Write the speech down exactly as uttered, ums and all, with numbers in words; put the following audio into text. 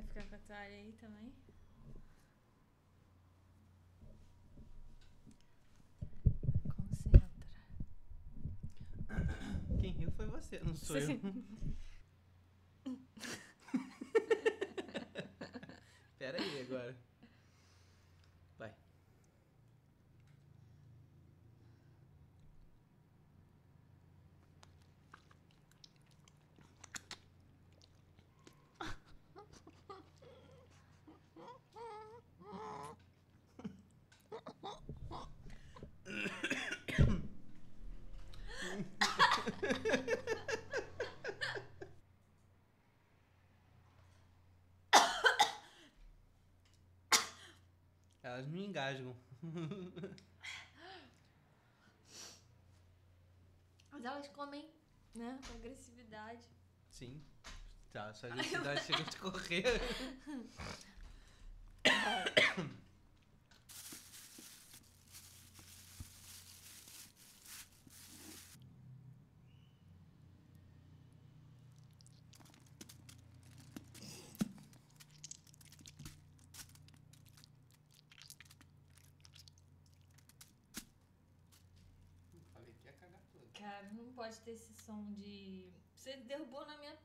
Quer ficar com a toalha aí também? Concentra. Quem riu foi você, não sou Sim. eu. Pera aí agora. Vai. Elas me engasgam. Mas elas comem, né? Com agressividade. Sim. Tá, essa agressividade chega de correr. Cara, não pode ter esse som de... Você derrubou na minha